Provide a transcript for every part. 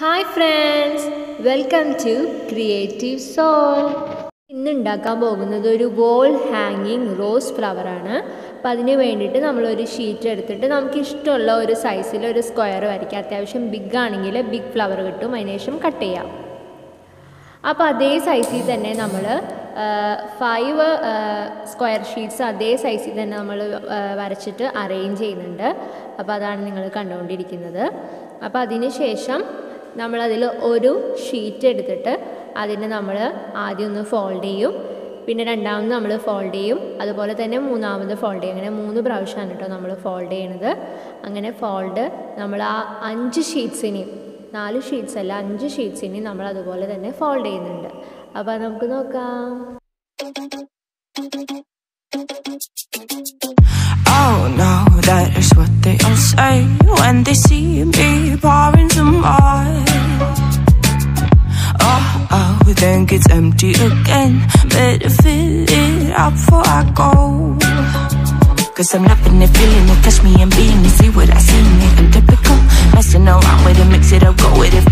Hi friends, welcome to creative soul. ഇന്നുണ്ടാക്കാൻ പോകുന്നത് ഒരു വോൾ ഹാങ്ങിങ് റോസ് ഫ്ലവറാണ്. അപ്പോൾ അതിന് വേണ്ടിയിട്ട് നമ്മളൊരു ഷീറ്റ് എടുത്തിട്ട് നമുക്കിഷ്ടമുള്ള ഒരു സൈസിൽ ഒരു സ്ക്വയർ വരയ്ക്കുക. അത്യാവശ്യം ബിഗ് ആണെങ്കിൽ ബിഗ് ഫ്ലവർ കിട്ടും, അതിന് ശേഷം കട്ട് ചെയ്യാം. അപ്പോൾ അതേ സൈസിൽ തന്നെ നമ്മൾ 5 സ്ക്വയർ ഷീറ്റ്സ് അതേ സൈസിൽ തന്നെ നമ്മൾ വരച്ചിട്ട് അറേഞ്ച് ചെയ്യുന്നുണ്ട്. അപ്പോൾ അതാണ് നിങ്ങൾ കണ്ടുകൊണ്ടിരിക്കുന്നത്. അപ്പോൾ അതിന് ശേഷം നമ്മളതിൽ ഒരു ഷീറ്റ് എടുത്തിട്ട് അതിനെ നമ്മൾ ആദ്യം ഒന്ന് ഫോൾഡ് ചെയ്യും, പിന്നെ രണ്ടാമത് നമ്മൾ ഫോൾഡ് ചെയ്യും, അതുപോലെ തന്നെ മൂന്നാമത് ഫോൾഡ് ചെയ്യും. അങ്ങനെ 3 പ്രാവശ്യമാണ് കേട്ടോ നമ്മൾ ഫോൾഡ് ചെയ്യണത്. അങ്ങനെ ഫോൾഡ് നമ്മൾ ആ 5 ഷീറ്റ്സിനെയും, 4 ഷീറ്റ്സ് അല്ല 5 ഷീറ്റ്സിനെയും നമ്മൾ അതുപോലെ തന്നെ ഫോൾഡ് ചെയ്യുന്നുണ്ട്. അപ്പോൾ നമുക്ക് നോക്കാം. That is what they all say when they see me pouring some eyes. Oh, I think it's empty again. Better fill it up before I go. Cause I'm loving it, feeling it, catch me and being it. See what I see in it, I'm typical. Messing around with it, mix it up, go with it.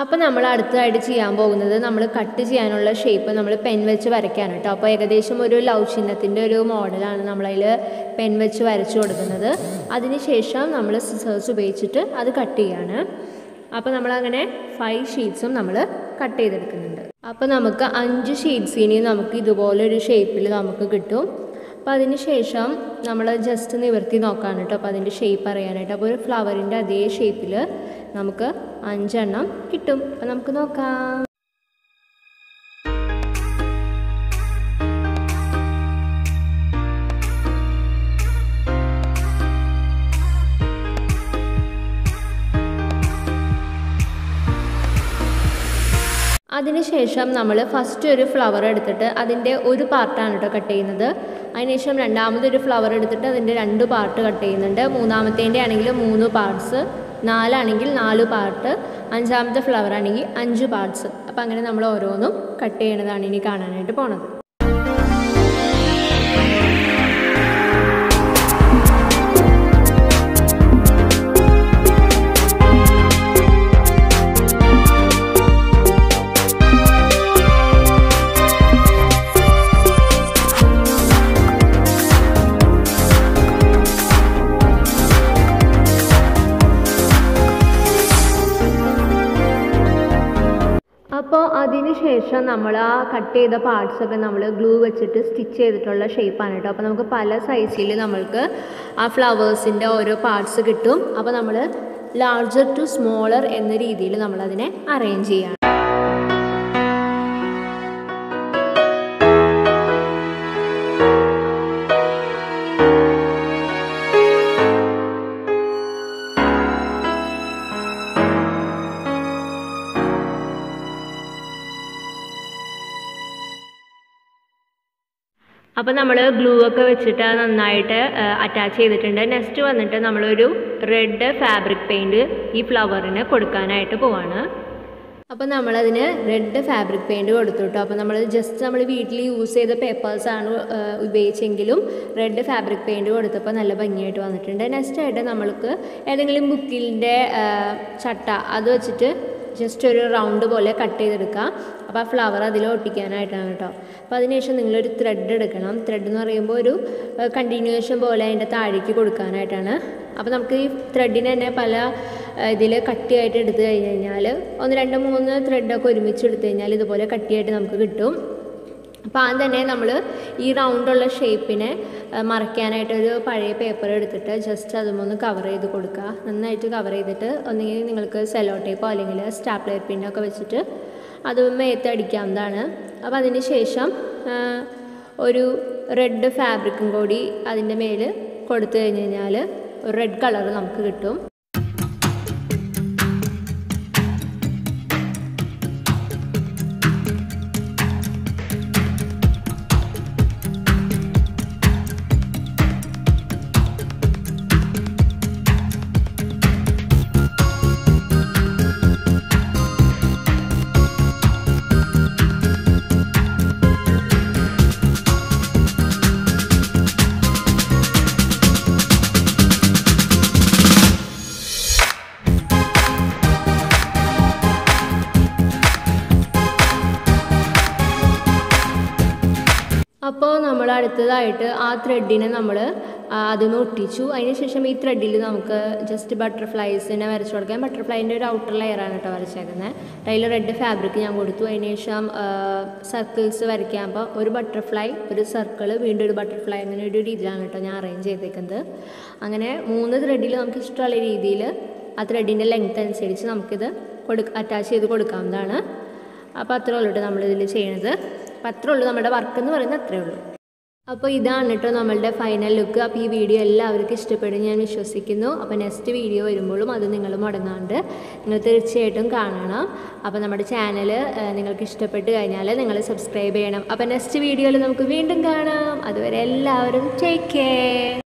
അപ്പോൾ നമ്മൾ അടുത്തതായിട്ട് ചെയ്യാൻ പോകുന്നത് നമ്മൾ cut ചെയ്യാനുള്ള shape നമ്മൾ pen വെച്ച് വരയ്ക്കാനാണ് കേട്ടോ. അപ്പോൾ ഏകദേശം ഒരു ലവ് ചിഹ്നത്തിൻ്റെ ഒരു മോഡലാണ് നമ്മളതിൽ പെൻ വെച്ച് വരച്ചു കൊടുക്കുന്നത്. അതിനുശേഷം നമ്മൾ സിസേഴ്സ് ഉപയോഗിച്ചിട്ട് അത് കട്ട് ചെയ്യാണ്. അപ്പോൾ നമ്മളങ്ങനെ 5 ഷീറ്റ്സും നമ്മൾ കട്ട് ചെയ്തെടുക്കുന്നുണ്ട്. അപ്പോൾ നമുക്ക് 5 ഷീറ്റ്സിന് നമുക്ക് ഇതുപോലൊരു ഷേപ്പിൽ നമുക്ക് കിട്ടും. അപ്പോൾ അതിന് ശേഷം നമ്മൾ ജസ്റ്റ് നിവർത്തി നോക്കാൻ കേട്ടോ, അപ്പോൾ അതിൻ്റെ ഷേപ്പ് അറിയാനായിട്ട്. അപ്പോൾ ഒരു ഫ്ലവറിൻ്റെ അതേ ഷേപ്പിൽ നമുക്ക് 5 കിട്ടും. അപ്പോൾ നമുക്ക് നോക്കാം. അതിനുശേഷം നമ്മൾ ഫസ്റ്റ് ഒരു ഫ്ലവർ എടുത്തിട്ട് അതിൻ്റെ ഒരു പാർട്ടാണ് കേട്ടോ കട്ട് ചെയ്യുന്നത്. അതിനുശേഷം രണ്ടാമതൊരു ഫ്ലവർ എടുത്തിട്ട് അതിൻ്റെ 2 പാർട്ട് കട്ട് ചെയ്യുന്നുണ്ട്. മൂന്നാമത്തേൻ്റെ ആണെങ്കിൽ 3 പാർട്സ്, 4 ആണെങ്കിൽ 4 പാർട്ട്, 5-ാമത്തെ ഫ്ലവർ ആണെങ്കിൽ 5 പാർട്സ്. അപ്പോൾ അങ്ങനെ നമ്മൾ ഓരോന്നും കട്ട് ചെയ്യണതാണ് ഇനി കാണാനായിട്ട് പോണത്. അപ്പോൾ അതിനുശേഷം നമ്മൾ ആ കട്ട് ചെയ്ത പാർട്സൊക്കെ നമ്മൾ ഗ്ലൂ വെച്ചിട്ട് സ്റ്റിച്ച് ചെയ്തിട്ടുള്ള ഷേപ്പാണ് കേട്ടോ. അപ്പോൾ നമുക്ക് പല സൈസിൽ നമ്മൾക്ക് ആ ഫ്ലവേഴ്സിൻ്റെ ഓരോ പാർട്സ് കിട്ടും. അപ്പോൾ നമ്മൾ ലാർജർ ടു സ്മോളർ എന്ന രീതിയിൽ നമ്മളതിനെ അറേഞ്ച് ചെയ്യണം. അപ്പോൾ നമ്മൾ ഗ്ലൂ ഒക്കെ വെച്ചിട്ട് നന്നായിട്ട് അറ്റാച്ച് ചെയ്തിട്ടുണ്ട്. നെക്സ്റ്റ് വന്നിട്ട് നമ്മളൊരു റെഡ് ഫാബ്രിക് പെയിൻറ്റ് ഈ ഫ്ലവറിന് കൊടുക്കാനായിട്ട് പോവാണ്. അപ്പോൾ നമ്മളതിന് റെഡ് ഫാബ്രിക് പെയിൻറ്റ് കൊടുത്തു കേട്ടോ. അപ്പോൾ നമ്മൾ ജസ്റ്റ് നമ്മൾ വീട്ടിൽ യൂസ് ചെയ്ത പേപ്പേഴ്സാണ് ഉപയോഗിച്ചെങ്കിലും റെഡ് ഫാബ്രിക് പെയിൻറ്റ് കൊടുത്തപ്പോൾ നല്ല ഭംഗിയായിട്ട് വന്നിട്ടുണ്ട്. നെക്സ്റ്റ് ആയിട്ട് നമ്മൾക്ക് ഏതെങ്കിലും ബുക്കിൻ്റെ ചട്ട അത് വെച്ചിട്ട് ജസ്റ്റ് ഒരു റൗണ്ട് പോലെ കട്ട് ചെയ്തെടുക്കുക. അപ്പോൾ ആ ഫ്ലവർ അതിൽ ഒട്ടിക്കാനായിട്ടാണ് കേട്ടോ. അപ്പോൾ അതിനുശേഷം നിങ്ങളൊരു ത്രെഡ് എടുക്കണം. ത്രെഡ് എന്ന് പറയുമ്പോൾ ഒരു കണ്ടിന്യൂവേഷൻ പോലെ അതിൻ്റെ താഴേക്ക് കൊടുക്കാനായിട്ടാണ്. അപ്പോൾ നമുക്ക് ഈ ത്രെഡിന് തന്നെ പല ഇതിൽ കട്ടിയായിട്ട് എടുത്തു കഴിഞ്ഞ് കഴിഞ്ഞാൽ 1, 2, 3 ത്രെഡൊക്കെ ഒരുമിച്ച് എടുത്തു കഴിഞ്ഞാൽ ഇതുപോലെ കട്ടിയായിട്ട് നമുക്ക് കിട്ടും. അപ്പോൾ ആദ്യം തന്നെ നമ്മൾ ഈ റൗണ്ടുള്ള ഷേപ്പിനെ മറയ്ക്കാനായിട്ടൊരു പഴയ പേപ്പർ എടുത്തിട്ട് ജസ്റ്റ് അതുമൊന്ന് കവർ ചെയ്ത് കൊടുക്കുക. നന്നായിട്ട് കവർ ചെയ്തിട്ട് ഒന്നെങ്കിൽ നിങ്ങൾക്ക് സെല്ലോ ടേപ്പോ അല്ലെങ്കിൽ സ്റ്റാപ്ലർ പിന്നൊക്കെ വെച്ചിട്ട് അത് മേത്തടിക്കാവുന്നതാണ്. അപ്പോൾ അതിന് ശേഷം ഒരു റെഡ് ഫാബ്രിക്കും കൂടി അതിൻ്റെ മേൽ കൊടുത്തു കഴിഞ്ഞ് കഴിഞ്ഞാൽ ഒരു റെഡ് കളർ നമുക്ക് കിട്ടും. അപ്പോൾ നമ്മൾ അടുത്തതായിട്ട് ആ ത്രെഡിനെ നമ്മൾ അതൊന്ന് ഒട്ടിച്ചു. അതിനുശേഷം ഈ ത്രെഡിൽ നമുക്ക് ജസ്റ്റ് ബട്ടർഫ്ലൈസിനെ വരച്ചു കൊടുക്കാം. ബട്ടർഫ്ലൈൻ്റെ ഒരു ഔട്ടർ ലെയറാണ് കേട്ടോ വരച്ചേക്കുന്നത്. അതിൽ റെഡ് ഫാബ്രിക് ഞാൻ കൊടുത്തു. അതിനുശേഷം സർക്കിൾസ് വരയ്ക്കാം. അപ്പോൾ ഒരു ബട്ടർഫ്ലൈ, ഒരു സർക്കിൾ, വീണ്ടും ഒരു ബട്ടർഫ്ലൈ, അങ്ങനെ ഒരു രീതിയിലാണ് കേട്ടോ ഞാൻ അറേഞ്ച് ചെയ്തേക്കുന്നത്. അങ്ങനെ മൂന്ന് ത്രെഡിൽ നമുക്ക് ഇഷ്ടമുള്ള രീതിയിൽ ആ ത്രെഡിൻ്റെ ലെങ്ത് അനുസരിച്ച് നമുക്കിത് അറ്റാച്ച് ചെയ്ത് കൊടുക്കാവുന്നതാണ്. അപ്പോൾ അത്രേ ഉള്ളൂ കേട്ടോ നമ്മളിതിൽ ചെയ്യണത്. അപ്പോൾ അത്രേ ഉള്ളൂ നമ്മുടെ വർക്ക് എന്ന് പറയുന്നത്, അത്രേ ഉള്ളൂ. അപ്പോൾ ഇതാണ് കേട്ടോ നമ്മളുടെ ഫൈനൽ ലുക്ക്. അപ്പോൾ ഈ വീഡിയോ എല്ലാവർക്കും ഇഷ്ടപ്പെടും ഞാൻ വിശ്വസിക്കുന്നു. അപ്പോൾ നെക്സ്റ്റ് വീഡിയോ വരുമ്പോഴും അത് നിങ്ങൾ മുടങ്ങാണ്ട് നിങ്ങൾ തീർച്ചയായിട്ടും കാണണം. അപ്പോൾ നമ്മുടെ ചാനൽ നിങ്ങൾക്ക് ഇഷ്ടപ്പെട്ട് കഴിഞ്ഞാൽ നിങ്ങൾ സബ്സ്ക്രൈബ് ചെയ്യണം. അപ്പോൾ നെക്സ്റ്റ് വീഡിയോയിൽ നമുക്ക് വീണ്ടും കാണാം. അതുവരെ എല്ലാവരും ടേക്ക് കെയർ.